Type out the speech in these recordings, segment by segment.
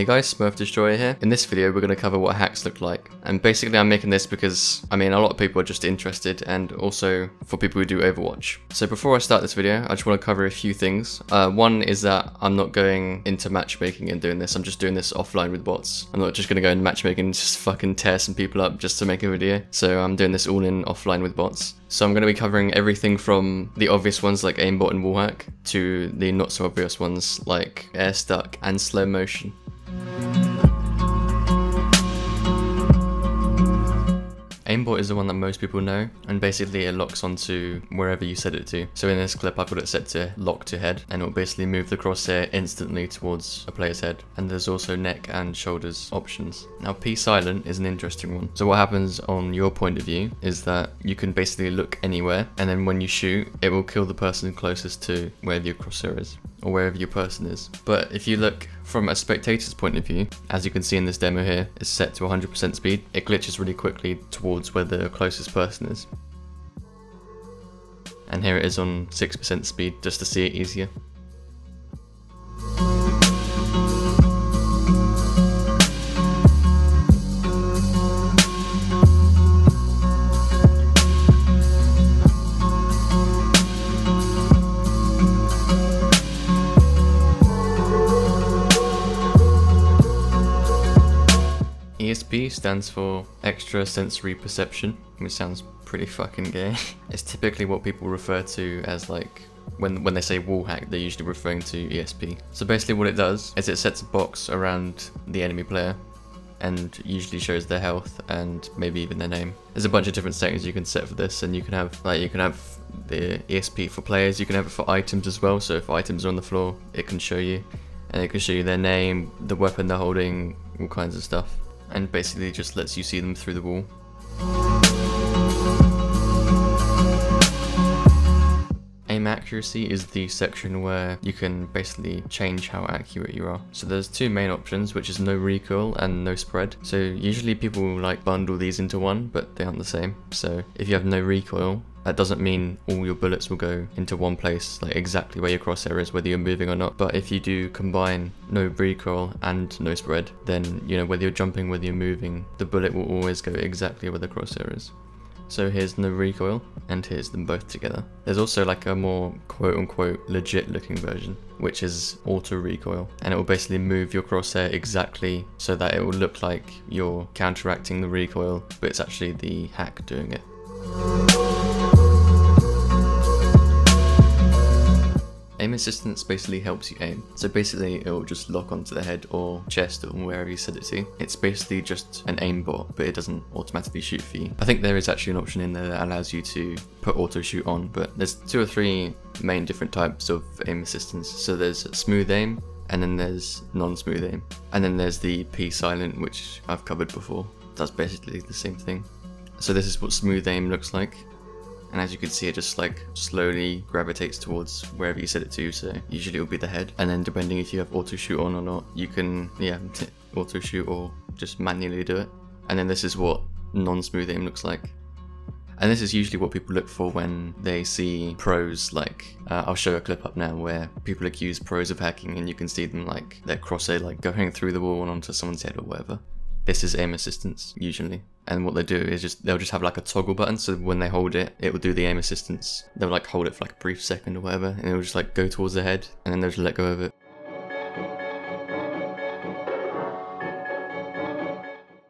Hey guys, Smurf Destroyer here. In this video we're going to cover what hacks look like, and basically I'm making this because I mean a lot of people are just interested, and also for people who do Overwatch. So before I start this video I just want to cover a few things. One is that I'm not going into matchmaking and doing this, I'm just doing this offline with bots. I'm not just going to go into matchmaking and just fucking tear some people up just to make a video, so I'm doing this all in offline with bots. So I'm going to be covering everything from the obvious ones like Aimbot and wallhack to the not so obvious ones like air stuck and slow motion. Aimbot is the one that most people know, and basically it locks onto wherever you set it to. So in this clip I've got it set to lock to head, and it'll basically move the crosshair instantly towards a player's head. And there's also neck and shoulders options. Now P silent is an interesting one. So what happens on your point of view is that you can basically look anywhere, and then when you shoot it will kill the person closest to wherever your crosshair is, or wherever your person is. But if you look from a spectator's point of view, as you can see in this demo here, it's set to 100% speed. It glitches really quickly towards where the closest person is. And here it is on 6% speed, just to see it easier. ESP stands for extra sensory perception, which sounds pretty fucking gay. It's typically what people refer to as, like, when they say wall hack, they're usually referring to ESP. So basically what it does is it sets a box around the enemy player and usually shows their health and maybe even their name. There's a bunch of different settings you can set for this, and you can have the ESP for players, you can have it for items as well. So if items are on the floor it can show you, and it can show you their name, the weapon they're holding, all kinds of stuff. And basically just lets you see them through the wall. Aim accuracy is the section where you can basically change how accurate you are. So there's two main options, which is no recoil and no spread. So usually people like bundle these into one, but they aren't the same. So if you have no recoil, that doesn't mean all your bullets will go into one place, like exactly where your crosshair is, whether you're moving or not. But if you do combine no recoil and no spread, then, you know, whether you're jumping, whether you're moving, the bullet will always go exactly where the crosshair is. So here's no recoil, and here's them both together. There's also like a more quote-unquote legit looking version, which is auto recoil, and it will basically move your crosshair exactly so that it will look like you're counteracting the recoil, but it's actually the hack doing it. Aim assistance basically helps you aim. So basically it will just lock onto the head or chest or wherever you set it to. It's basically just an aim bot, but it doesn't automatically shoot for you. I think there is actually an option in there that allows you to put auto shoot on, but there's two or three main different types of aim assistance. So there's smooth aim, and then there's non-smooth aim. And then there's the P silent, which I've covered before. That's basically the same thing. So this is what smooth aim looks like. And as you can see, it just like slowly gravitates towards wherever you set it to, so usually it'll be the head. And then depending if you have auto shoot on or not, you can, yeah, auto shoot or just manually do it. And then this is what non-smooth aim looks like. And this is usually what people look for when they see pros, like, I'll show a clip up now where people accuse pros of hacking, and you can see them like their crosshair like going through the wall and onto someone's head or whatever. This is aim assistance, usually. And what they do is they'll just have like a toggle button, so when they hold it, it will do the aim assistance. They'll like hold it for like a brief second or whatever, and it'll just like go towards the head, and then they'll just let go of it.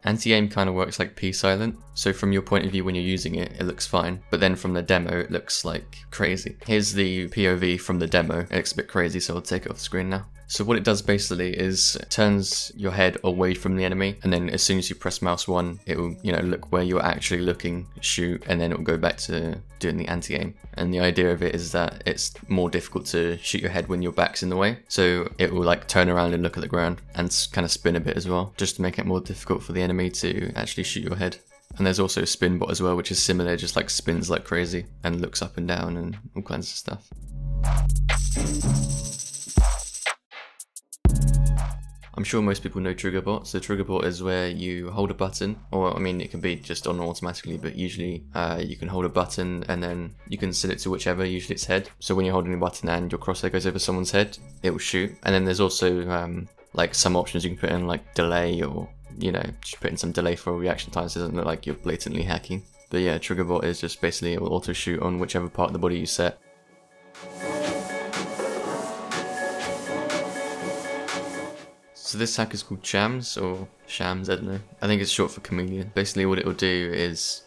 Anti-Aim kind of works like P silent, so from your point of view when you're using it, it looks fine, but then from the demo it looks like crazy. Here's the POV from the demo, it looks a bit crazy, so I'll take it off the screen now. So what it does basically is it turns your head away from the enemy, and then as soon as you press mouse 1, it will, you know, look where you're actually looking, shoot, and then it will go back to doing the anti-aim. And the idea of it is that it's more difficult to shoot your head when your back's in the way, so it will like turn around and look at the ground and kind of spin a bit as well, just to make it more difficult for the enemy to actually shoot your head. And there's also spin bot as well, which is similar, just like spins like crazy and looks up and down and all kinds of stuff. I'm sure most people know Triggerbot. So Triggerbot is where you hold a button, or I mean it can be just on automatically, but usually you can hold a button and then you can set it to whichever, usually it's head. So when you're holding a button and your crosshair goes over someone's head, it will shoot. And then there's also like some options you can put in, like delay, or you know, just put in some delay for reaction times so it doesn't look like you're blatantly hacking. But yeah, Triggerbot is just basically it will auto shoot on whichever part of the body you set. So this hack is called Chams, or Shams, I don't know. I think it's short for chameleon. Basically what it will do is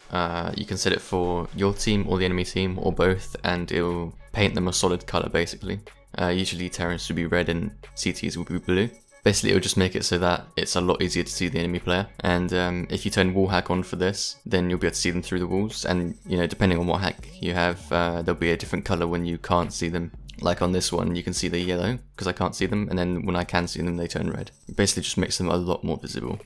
you can set it for your team or the enemy team or both, and it will paint them a solid colour basically. Usually Terrans will be red and CTs will be blue. Basically it will just make it so that it's a lot easier to see the enemy player, and if you turn wallhack on for this, then you'll be able to see them through the walls, and you know, depending on what hack you have, there'll be a different colour when you can't see them. Like on this one, you can see the yellow because I can't see them, and then when I can see them they turn red. It basically just makes them a lot more visible.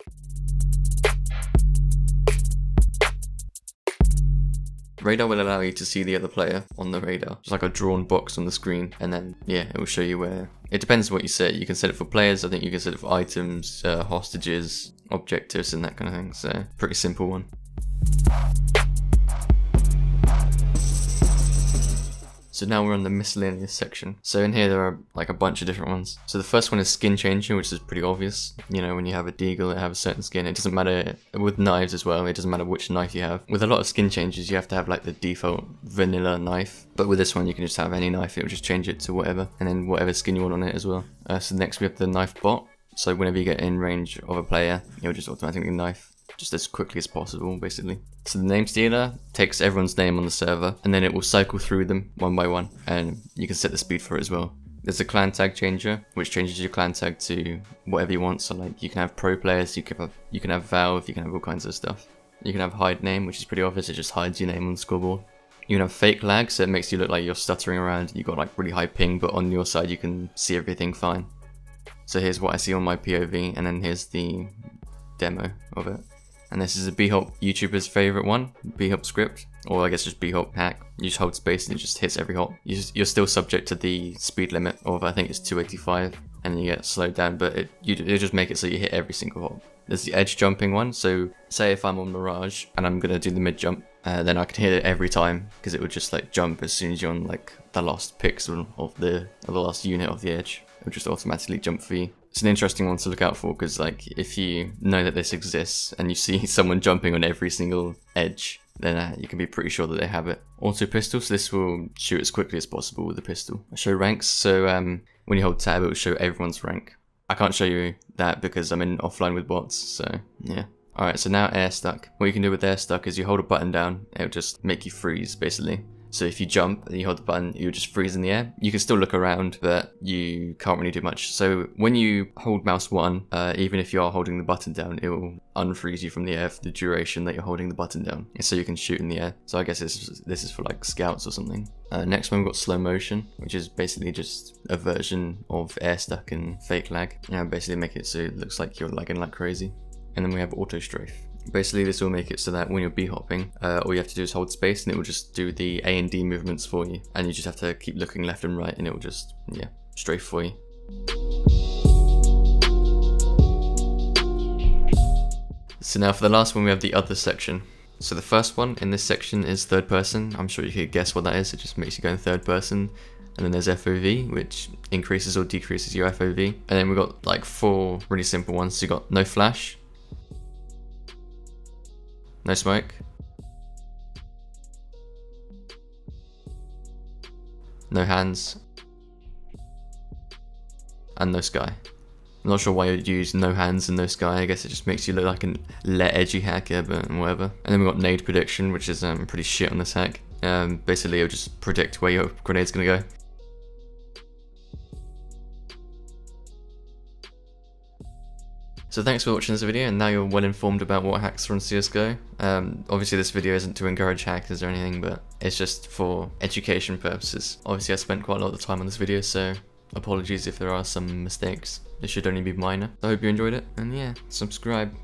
Radar will allow you to see the other player on the radar. It's like a drawn box on the screen, and then yeah, it will show you where. It depends what you set. You can set it for players, I think you can set it for items, hostages, objectives and that kind of thing, so pretty simple one. So now we're on the miscellaneous section. So in here there are like a bunch of different ones. So the first one is skin changing, which is pretty obvious. You know, when you have a deagle, it has a certain skin. It doesn't matter, with knives as well, it doesn't matter which knife you have. With a lot of skin changes, you have to have like the default vanilla knife. But with this one, you can just have any knife, it will just change it to whatever, and then whatever skin you want on it as well. So next we have the knife bot. So whenever you get in range of a player, it will just automatically knife, just as quickly as possible basically. So the name stealer takes everyone's name on the server, and then it will cycle through them one by one, and you can set the speed for it as well. There's a clan tag changer, which changes your clan tag to whatever you want, so like you can have pro players, you can have Valve, you can have all kinds of stuff. You can have hide name, which is pretty obvious, it just hides your name on the scoreboard. You can have fake lag, so it makes you look like you're stuttering around, you've got like really high ping, but on your side you can see everything fine. So here's what I see on my POV, and then here's the demo of it. And this is a bhop YouTuber's favourite one, bhop script, or I guess just bhop hack. You just hold space and it just hits every hop. You're still subject to the speed limit of I think it's 285, and you get slowed down, but you just make it so you hit every single hop. There's the edge jumping one, so say if I'm on Mirage and I'm going to do the mid jump, then I can hit it every time because it would just like jump as soon as you're on like the last pixel of the last unit of the edge. It would just automatically jump for you. It's an interesting one to look out for because like if you know that this exists and you see someone jumping on every single edge, then you can be pretty sure that they have it. Auto pistol, so this will shoot as quickly as possible with a pistol. Show ranks, so when you hold tab it will show everyone's rank. I can't show you that because I'm in offline with bots, so yeah. Alright, so now air stuck. What you can do with air stuck is you hold a button down, it'll just make you freeze basically. So if you jump and you hold the button, you'll just freeze in the air. You can still look around, but you can't really do much. So when you hold mouse 1, even if you are holding the button down, it will unfreeze you from the air for the duration that you're holding the button down. So you can shoot in the air. So I guess this is for like scouts or something. Next one we've got slow motion, which is basically just a version of air stuck and fake lag. Yeah, basically make it so it looks like you're lagging like crazy. And then we have auto strafe. Basically this will make it so that when you're bhopping, all you have to do is hold space and it will just do the A and D movements for you, and you just have to keep looking left and right and it will just, yeah, strafe for you. So now for the last one we have the other section. So the first one in this section is third person. I'm sure you could guess what that is, it just makes you go in third person. And then there's FOV, which increases or decreases your FOV. And then we've got like 4 really simple ones. So you've got no flash, no smoke, no hands, and no sky. I'm not sure why you'd use no hands and no sky, I guess it just makes you look like a edgy hacker, but whatever. And then we've got nade prediction, which is pretty shit on this hack. Basically it'll just predict where your grenade's gonna go. So thanks for watching this video, and now you're well informed about what hacks are on CSGO. Obviously this video isn't to encourage hackers or anything, but it's just for education purposes. Obviously I spent quite a lot of time on this video, so apologies if there are some mistakes. They should only be minor. I hope you enjoyed it, and yeah, subscribe.